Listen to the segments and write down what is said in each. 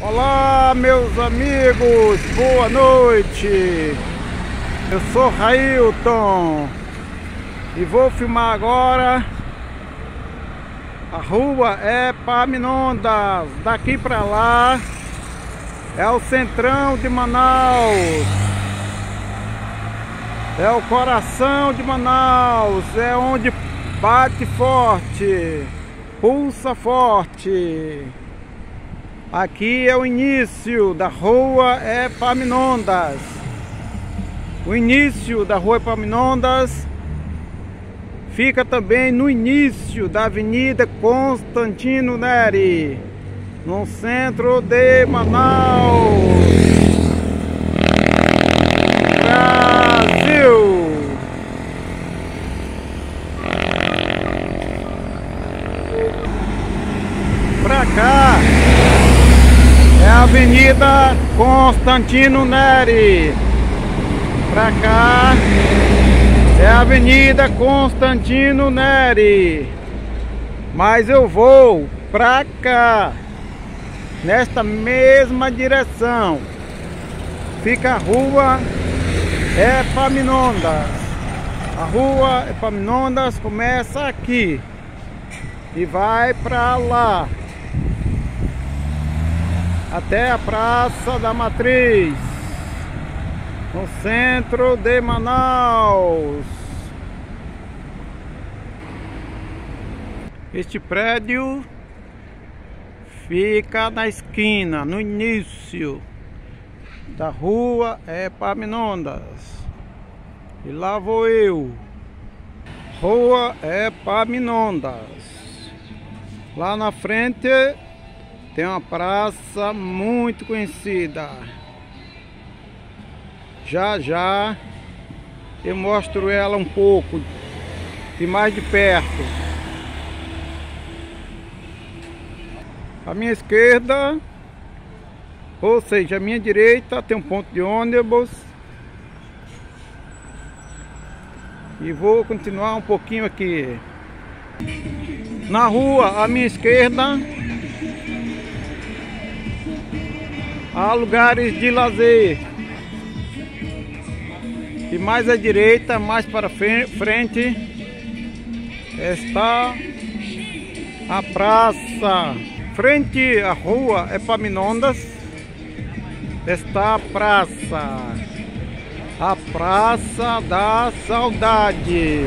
Olá, meus amigos, boa noite. Eu sou Railton e vou filmar agora a rua Epaminondas. Daqui para lá é o centrão de Manaus, é o coração de Manaus, é onde bate forte, pulsa forte. Aqui é o início da Rua Epaminondas. O início da Rua Epaminondas fica também no início da Avenida Constantino Neri, no centro de Manaus, Brasil. Pra cá é a Avenida Constantino Neri. Pra cá é a Avenida Constantino Neri. Mas eu vou pra cá, nesta mesma direção. Fica a Rua Epaminondas. A Rua Epaminondas começa aqui e vai pra lá, até a Praça da Matriz, no centro de Manaus. Este prédio fica na esquina, no início da Rua Epaminondas. E lá vou eu, Rua Epaminondas. Lá na frente tem uma praça muito conhecida. Já já eu mostro ela um pouco e mais de perto. À minha esquerda, ou seja, à minha direita, tem um ponto de ônibus. E vou continuar um pouquinho aqui. Na rua à minha esquerda há lugares de lazer. E mais à direita, mais para frente, está a praça. Frente à Rua Epaminondas está a praça. A Praça da Saudade.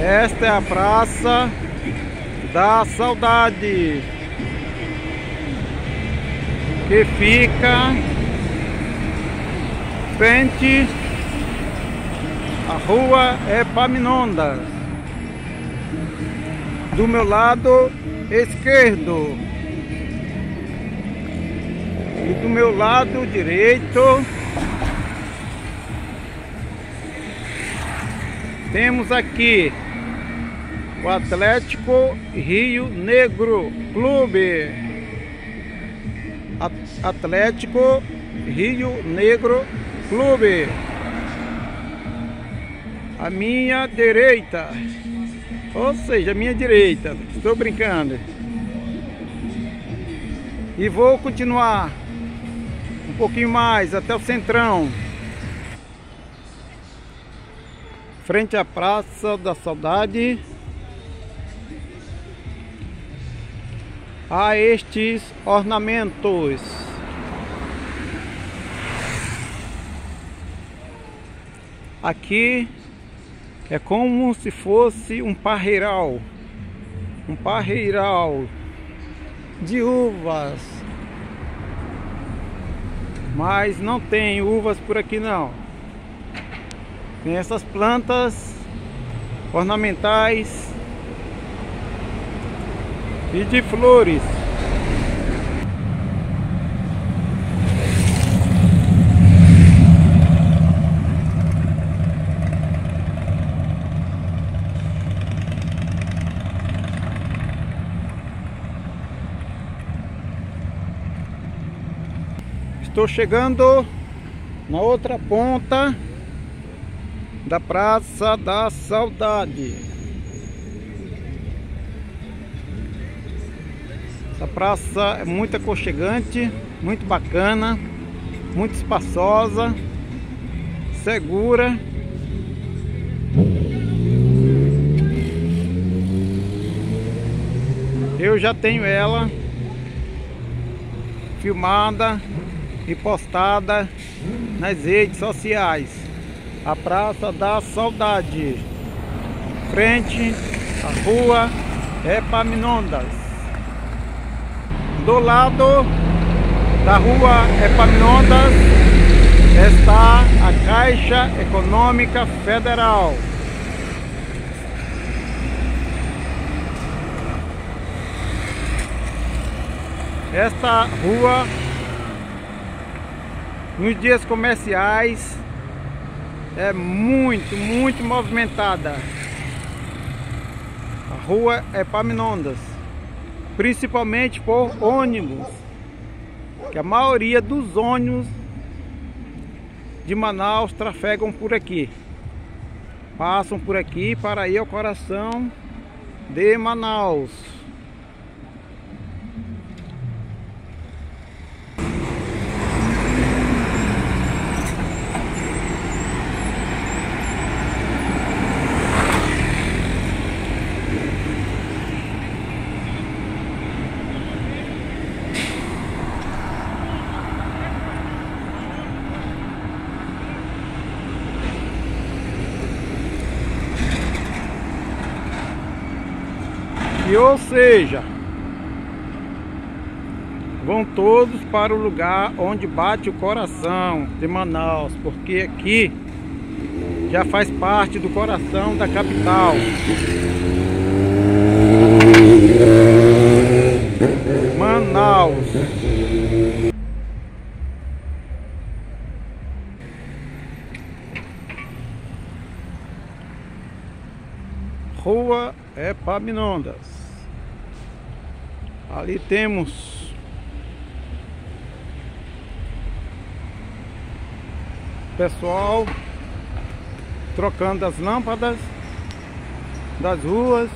Esta é a Praça da Saudade, que fica frente à Rua Epaminondas. Do meu lado esquerdo e do meu lado direito temos aqui o Atlético Rio Negro Clube. Atlético Rio Negro Clube. A minha direita, ou seja, a minha direita, estou brincando. E vou continuar um pouquinho mais até o centrão. Frente à Praça da Saudade a estes ornamentos. Aqui é como se fosse um parreiral, de uvas, mas não tem uvas por aqui não. Tem essas plantas ornamentais e de flores. Estou chegando na outra ponta da Praça da Saudade. Essa praça é muito aconchegante, muito bacana, muito espaçosa, segura. Eu já tenho ela filmada e postada nas redes sociais. A Praça da Saudade, frente à Rua Epaminondas. Do lado da Rua Epaminondas está a Caixa Econômica Federal. Esta rua, nos dias comerciais, é muito movimentada. A Rua Epaminondas, principalmente por ônibus, que a maioria dos ônibus de Manaus trafegam por aqui. Passam por aqui para ir ao coração de Manaus. E, ou seja, vão todos para o lugar onde bate o coração de Manaus, porque aqui já faz parte do coração da capital. Manaus. Rua Epaminondas. Ali temos pessoal trocando as lâmpadas das ruas.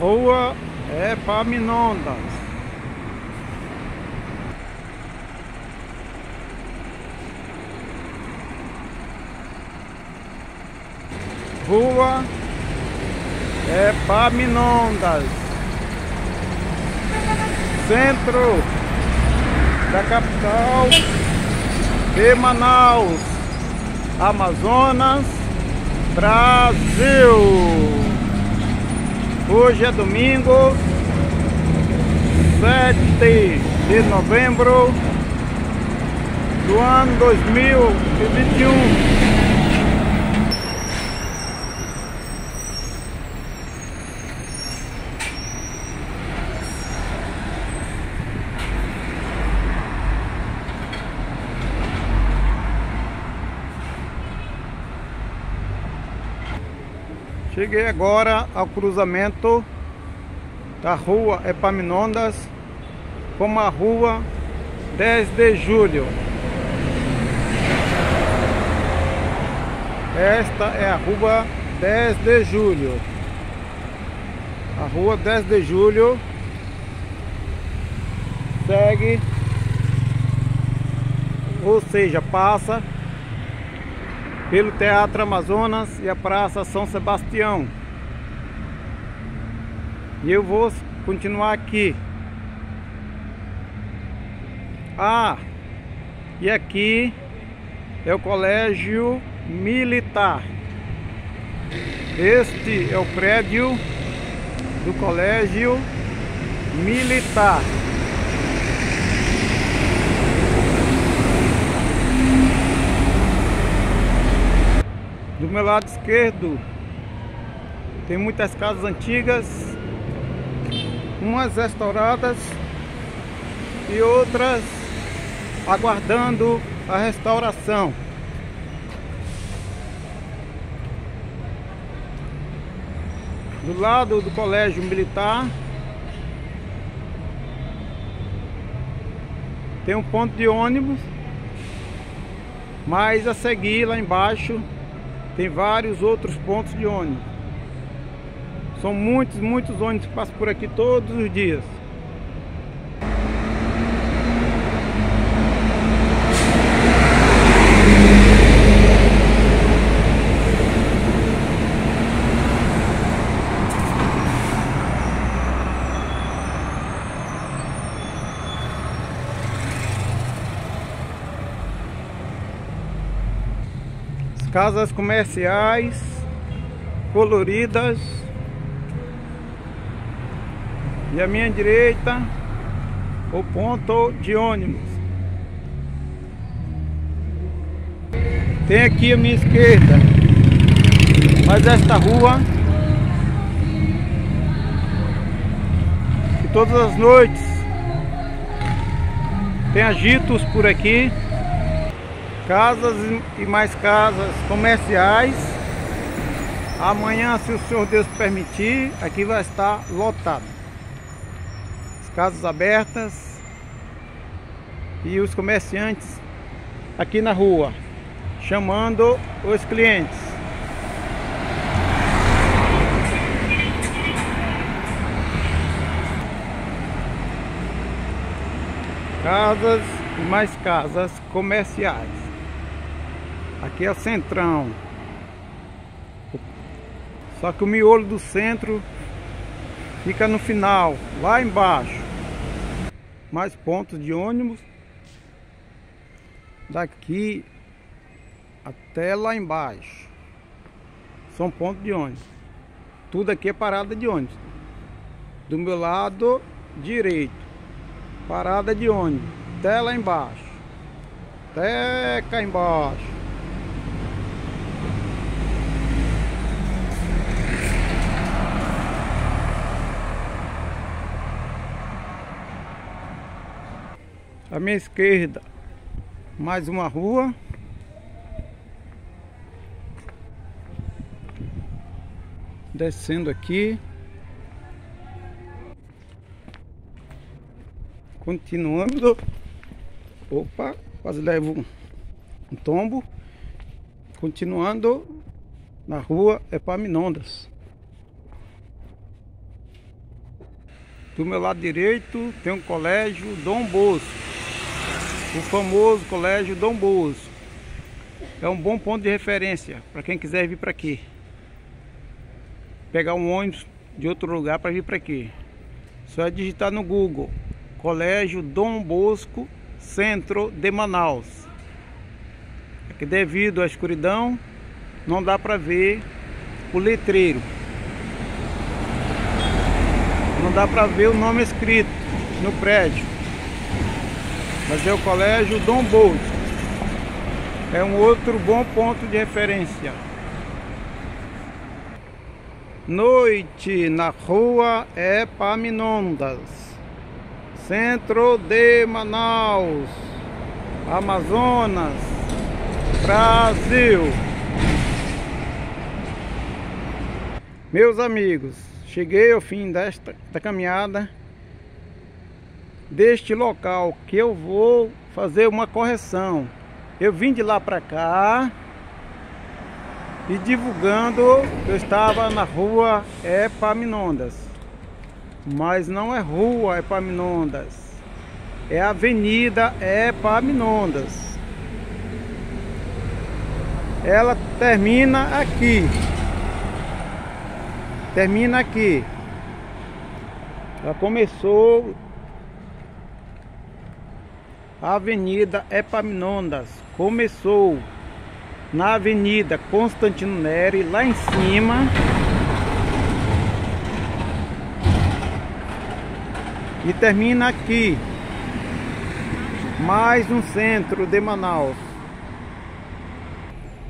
Rua Epaminondas. Rua Epaminondas, centro da capital de Manaus, Amazonas, Brasil. Hoje é domingo, 7 de novembro do ano 2021. Cheguei agora ao cruzamento da Rua Epaminondas com a Rua 10 de Julho. Esta é a Rua 10 de Julho. A Rua 10 de Julho segue, ou seja, passa pelo Teatro Amazonas e a Praça São Sebastião. E eu vou continuar aqui. Ah, e aqui é o Colégio Militar. Este é o prédio do Colégio Militar. Do meu lado esquerdo tem muitas casas antigas, umas restauradas e outras aguardando a restauração. Do lado do Colégio Militar tem um ponto de ônibus, mas a seguir lá embaixo Tem vários outros pontos de ônibus. São muitos ônibus que passam por aqui todos os dias. Casas comerciais coloridas. E à minha direita, o ponto de ônibus. Tem aqui à minha esquerda mais esta rua, e todas as noites tem agitos por aqui. Casas e mais casas comerciais. Amanhã, se o Senhor Deus permitir, aqui vai estar lotado. As casas abertas e os comerciantes aqui na rua, chamando os clientes. Casas e mais casas comerciais. Aqui é o centrão. Só que o miolo do centro fica no final, lá embaixo. Mais pontos de ônibus. Daqui até lá embaixo são pontos de ônibus. Tudo aqui é parada de ônibus. Do meu lado direito, parada de ônibus. Até lá embaixo. Até cá embaixo. À minha esquerda, mais uma rua. Descendo aqui. Continuando. Opa, quase levo um tombo. Continuando na rua Epaminondas. Do meu lado direito tem um colégio Dom Bosco. O famoso Colégio Dom Bosco é um bom ponto de referência para quem quiser vir para aqui, pegar um ônibus de outro lugar para vir para aqui. Só é digitar no Google Colégio Dom Bosco Centro de Manaus. É que, devido à escuridão, não dá para ver o letreiro, não dá para ver o nome escrito no prédio. Mas é o Colégio Dom Bosco. É um outro bom ponto de referência. Noite na rua Epaminondas, centro de Manaus, Amazonas, Brasil. Meus amigos, cheguei ao fim desta caminhada. Deste local que eu vou fazer uma correção. Eu vim de lá para cá e divulgando eu estava na rua Epaminondas, mas não é rua Epaminondas, é Avenida Epaminondas. Ela termina aqui, termina aqui. Ela começou a Avenida Epaminondas, começou na Avenida Constantino Neri, lá em cima, e termina aqui, mais um centro de Manaus.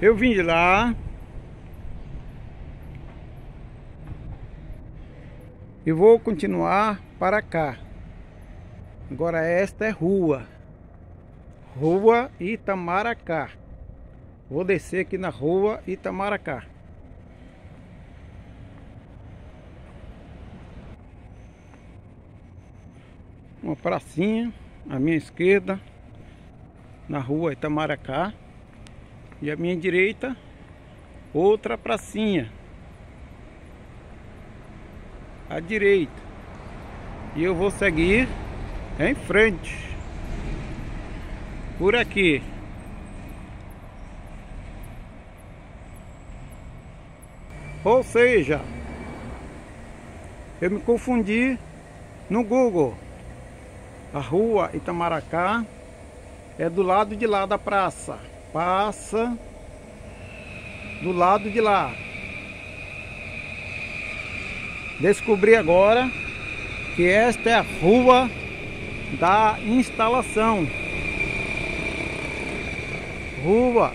Eu vim de lá e vou continuar para cá. Agora esta é rua. Rua Itamaracá. Vou descer aqui na Rua Itamaracá. Uma pracinha à minha esquerda, na Rua Itamaracá. E à minha direita, o outra pracinha à direita, e eu vou seguir em frente por aqui. Ou seja, eu me confundi no Google. A Rua Itamaracá é do lado de lá da praça, passa do lado de lá. Descobri agora que esta é a Rua da Instalação. Rua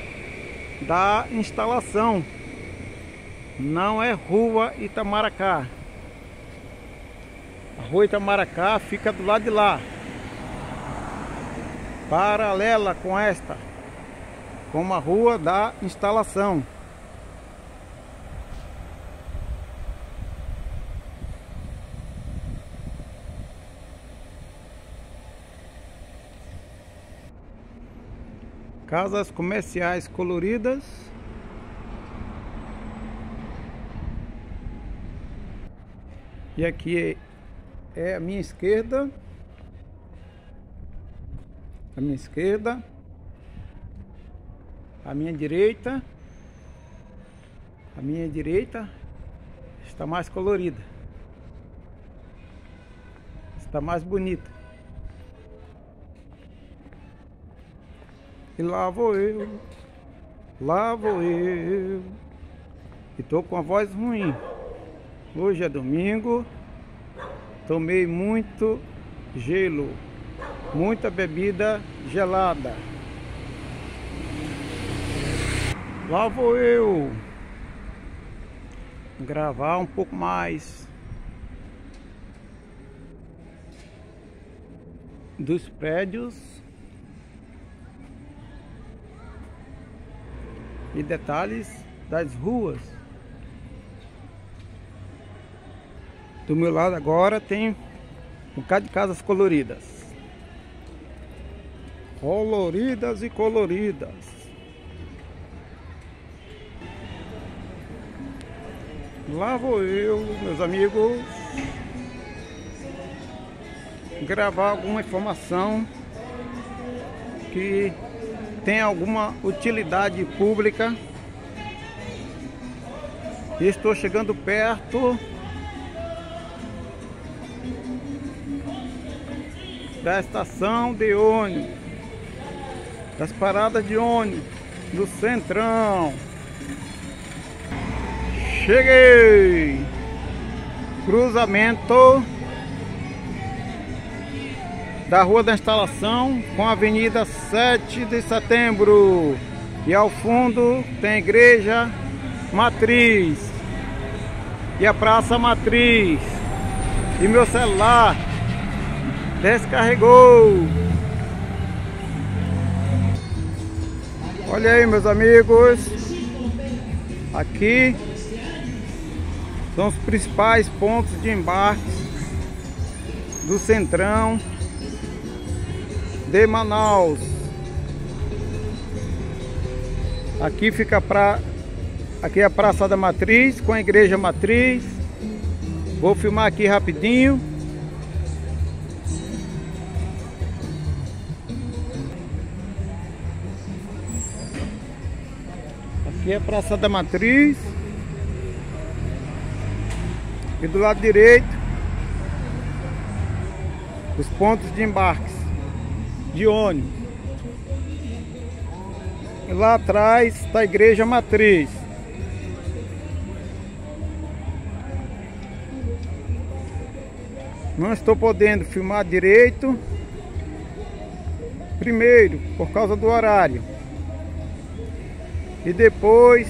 da Instalação. Não é Rua Itamaracá. A Rua Itamaracá fica do lado de lá, paralela com esta, como a Rua da Instalação. Casas comerciais coloridas. E aqui é a minha esquerda. A minha esquerda. A minha direita. A minha direita está mais colorida. Está mais bonita. E lá vou eu, lá vou eu. E tô com a voz ruim. Hoje é domingo. Tomei muito gelo, muita bebida gelada. Lá vou eu gravar um pouco mais dos prédios e detalhes das ruas. Do meu lado agora tem um bocado de casas coloridas. Coloridas e coloridas. Lá vou eu, meus amigos, gravar alguma informação que tem alguma utilidade pública. Estou chegando perto da estação de ônibus, das paradas de ônibus do Centrão. Cheguei! Cruzamento da Rua da Instalação com a Avenida 7 de Setembro, e ao fundo tem a Igreja Matriz e a Praça Matriz. E meu celular descarregou. Olha aí, meus amigos, aqui são os principais pontos de embarque do Centrão de Manaus. Aqui fica aqui é a Praça da Matriz com a Igreja Matriz. Vou filmar aqui rapidinho. Aqui é a Praça da Matriz. E do lado direito os pontos de embarques de ônibus. E lá atrás está a Igreja Matriz. Não estou podendo filmar direito, primeiro por causa do horário, e depois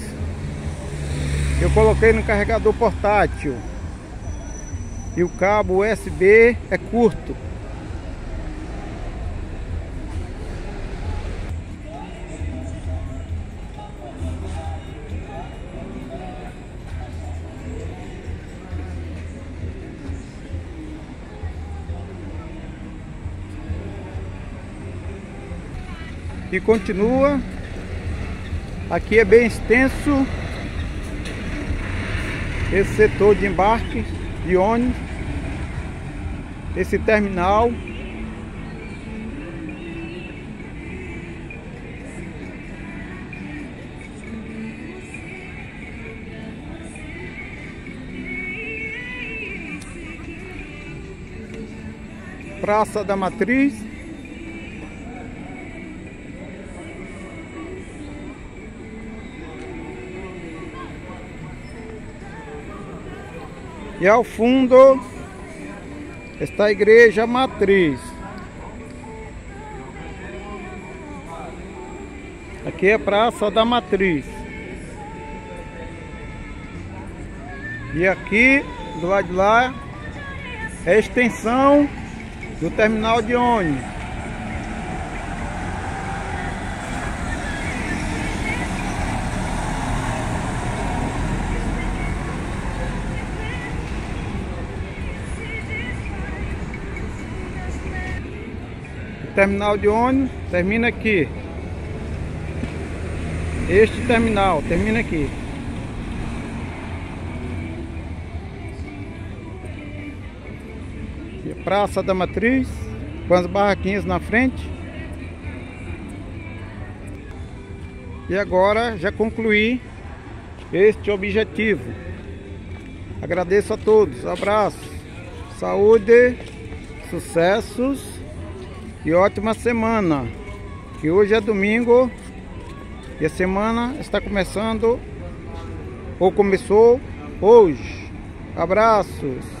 eu coloquei no carregador portátil e o cabo USB é curto. E continua. Aqui é bem extenso esse setor de embarque de ônibus, esse terminal. Praça da Matriz. E ao fundo está a Igreja Matriz. Aqui é a Praça da Matriz. E aqui, do lado de lá, é a extensão do terminal de ônibus. O terminal de ônibus termina aqui. Este terminal termina aqui. Praça da Matriz, com as barraquinhas na frente. E agora já concluí este objetivo. Agradeço a todos, abraço, saúde, sucessos e ótima semana. Que hoje é domingo e a semana está começando ou começou hoje. Abraços.